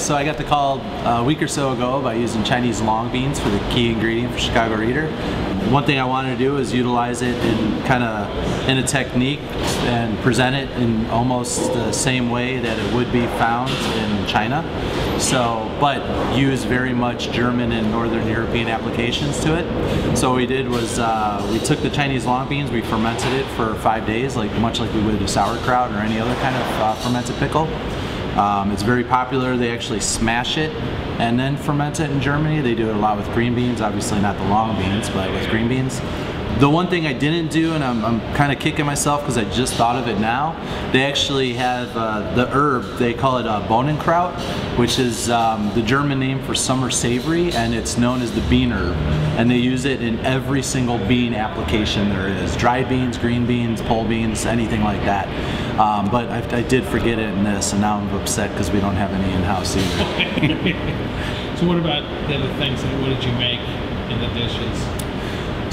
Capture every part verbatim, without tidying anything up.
so I got the call a week or so ago about using Chinese long beans for the key ingredient for Chicago Reader. One thing I wanted to do is utilize it in kind of in a technique and present it in almost the same way that it would be found in China. So, but use very much German and Northern European applications to it. So what we did was uh, we took the Chinese long beans, we fermented it for five days, like much like we would a sauerkraut or any other kind of uh, fermented pickle. Um, it's very popular. They actually smash it and then ferment it in Germany. They do it a lot with green beans, obviously not the long beans, but with green beans. The one thing I didn't do, and I'm, I'm kind of kicking myself because I just thought of it now, they actually have uh, the herb, they call it uh, Bonenkraut, which is um, the German name for summer savory, and it's known as the bean herb. And they use it in every single bean application there is. Dried beans, green beans, pole beans, anything like that. Um, but I, I did forget it in this, and now I'm upset because we don't have any in-house either. So what about the other things, what did you make in the dishes?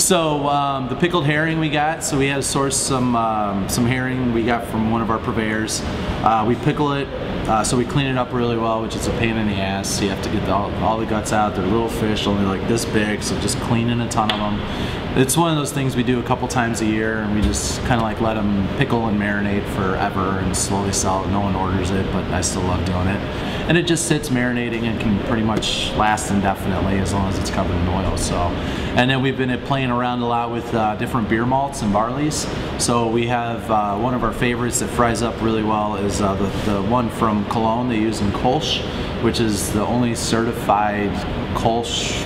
So um, the pickled herring we got, so we had to source some um, some herring we got from one of our purveyors. Uh, we pickle it, uh, so we clean it up really well, which is a pain in the ass. So you have to get the, all, all the guts out. They're little fish, only like this big, so just cleaning a ton of them. It's one of those things we do a couple times a year, and we just kind of like let them pickle and marinate forever and slowly sell it. No one orders it, but I still love doing it. And it just sits marinating and can pretty much last indefinitely as long as it's covered in oil. So, and then we've been at playing around a lot with uh, different beer malts and barleys. So we have uh, one of our favorites that fries up really well is uh, the, the one from Cologne they use in Kölsch, which is the only certified Kölsch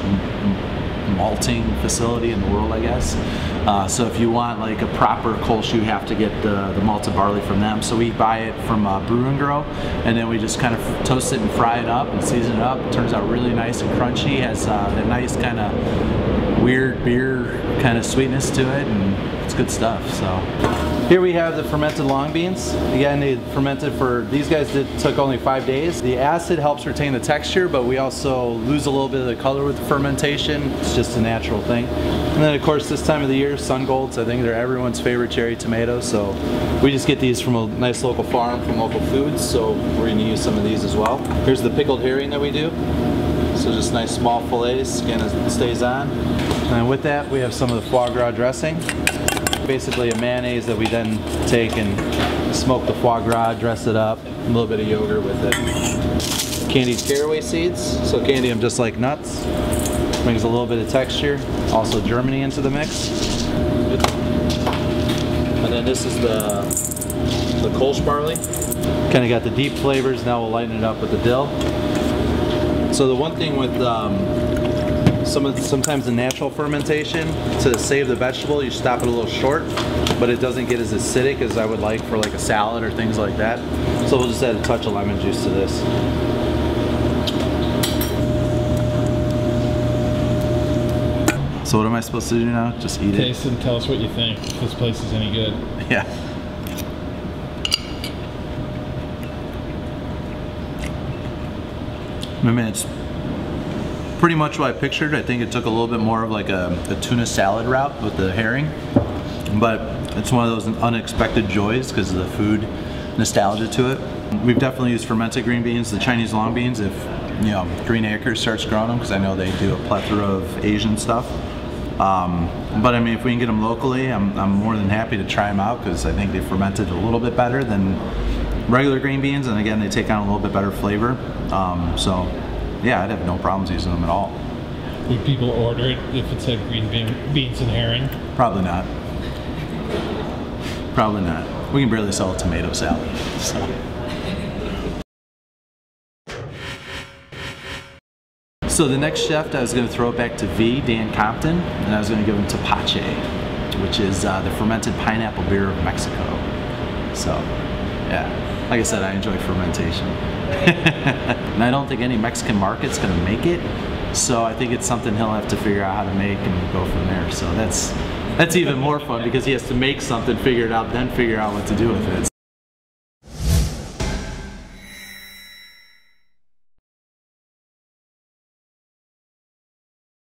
malting facility in the world, I guess. Uh, so if you want like a proper Kölsch, you have to get the, the malted barley from them. So we buy it from uh, Brew and Grow, and then we just kind of toast it and fry it up and season it up. It turns out really nice and crunchy. It has uh, a nice kind of weird beer kind of sweetness to it, and it's good stuff. So. Here we have the fermented long beans. Again, they fermented for, these guys did, took only five days. The acid helps retain the texture, but we also lose a little bit of the color with the fermentation. It's just a natural thing. And then of course this time of the year, sun golds, I think they're everyone's favorite cherry tomatoes. So we just get these from a nice local farm, from local foods. So we're gonna use some of these as well. Here's the pickled herring that we do. So just nice small fillets, again, it stays on. And with that, we have some of the foie gras dressing. Basically a mayonnaise that we then take and smoke the foie gras, dress it up, a little bit of yogurt with it. Candied caraway seeds, so candy them just like nuts. Brings a little bit of texture, also Germany into the mix. And then this is the, the Kölsch barley. Kind of got the deep flavors, now we'll lighten it up with the dill. So the one thing with um, Some of, sometimes the natural fermentation, to save the vegetable, you stop it a little short, but it doesn't get as acidic as I would like for like a salad or things like that. So we'll just add a touch of lemon juice to this. So what am I supposed to do now? Just eat it? Taste and tell us what you think, if this place is any good. Yeah. I mean, it's pretty much what I pictured. I think it took a little bit more of like a, a tuna salad route with the herring, but it's one of those unexpected joys because of the food nostalgia to it. We've definitely used fermented green beans, the Chinese long beans, if you know Green Acres starts growing them, because I know they do a plethora of Asian stuff. Um, but I mean, if we can get them locally, I'm, I'm more than happy to try them out because I think they fermented a little bit better than regular green beans, and again, they take on a little bit better flavor. Um, so. Yeah, I'd have no problems using them at all. Would people order it if it said green bean, beans and herring? Probably not. Probably not. We can barely sell a tomato salad. So, so the next chef, I was going to throw it back to V, Dan Compton, and I was going to give him tepache, which is uh, the fermented pineapple beer of Mexico. So, yeah. Like I said, I enjoy fermentation. And I don't think any Mexican market's gonna make it, so I think it's something he'll have to figure out how to make and go from there. So that's, that's even more fun because he has to make something, figure it out, then figure out what to do with it.